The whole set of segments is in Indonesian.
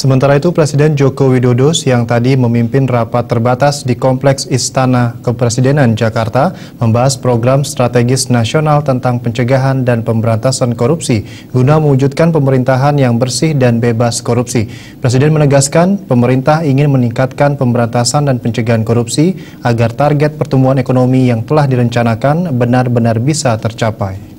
Sementara itu, Presiden Joko Widodo siang tadi memimpin rapat terbatas di Kompleks Istana Kepresidenan Jakarta membahas program strategis nasional tentang pencegahan dan pemberantasan korupsi guna mewujudkan pemerintahan yang bersih dan bebas korupsi. Presiden menegaskan pemerintah ingin meningkatkan pemberantasan dan pencegahan korupsi agar target pertumbuhan ekonomi yang telah direncanakan benar-benar bisa tercapai.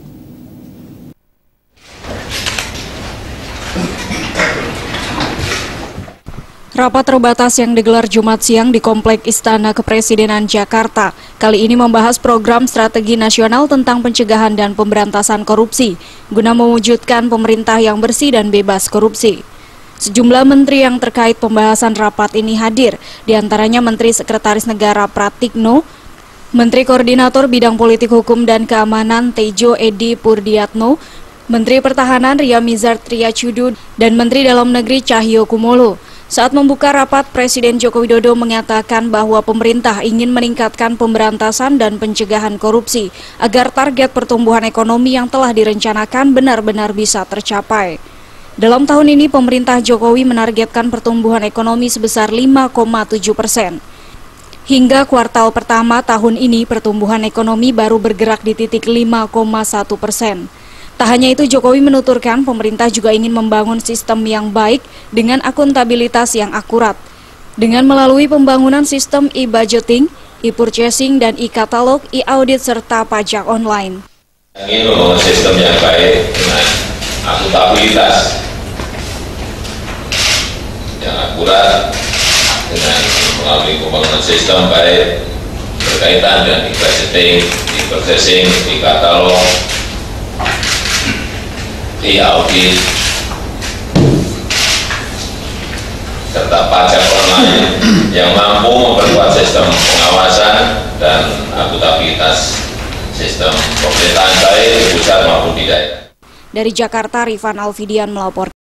Rapat terbatas yang digelar Jumat siang di Kompleks Istana Kepresidenan Jakarta kali ini membahas program strategi nasional tentang pencegahan dan pemberantasan korupsi guna mewujudkan pemerintah yang bersih dan bebas korupsi. Sejumlah menteri yang terkait pembahasan rapat ini hadir, diantaranya Menteri Sekretaris Negara Pratikno, Menteri Koordinator Bidang Politik Hukum dan Keamanan Tejo Edi Purdiatno, Menteri Pertahanan Ria Mizar Triyachudu, dan Menteri Dalam Negeri Cahyo Kumolo. Saat membuka rapat, Presiden Joko Widodo mengatakan bahwa pemerintah ingin meningkatkan pemberantasan dan pencegahan korupsi agar target pertumbuhan ekonomi yang telah direncanakan benar-benar bisa tercapai. Dalam tahun ini, pemerintah Jokowi menargetkan pertumbuhan ekonomi sebesar 5,7%. Hingga kuartal pertama tahun ini, pertumbuhan ekonomi baru bergerak di titik 5,1%. Tak hanya itu, Jokowi menuturkan pemerintah juga ingin membangun sistem yang baik dengan akuntabilitas yang akurat. Dengan melalui pembangunan sistem e-budgeting, e-purchasing, dan e-katalog, e-audit, serta pajak online. Ingin membangun sistem yang baik dengan akuntabilitas yang akurat, dengan melalui pembangunan sistem baik berkaitan dengan e-budgeting, e-purchasing, e-katalog, e-audit, serta pajak online yang mampu memperkuat sistem pengawasan dan akuntabilitas sistem pemerintahan baik di pusat maupun di daerah. Dari Jakarta, Rivan Alvidian melaporkan.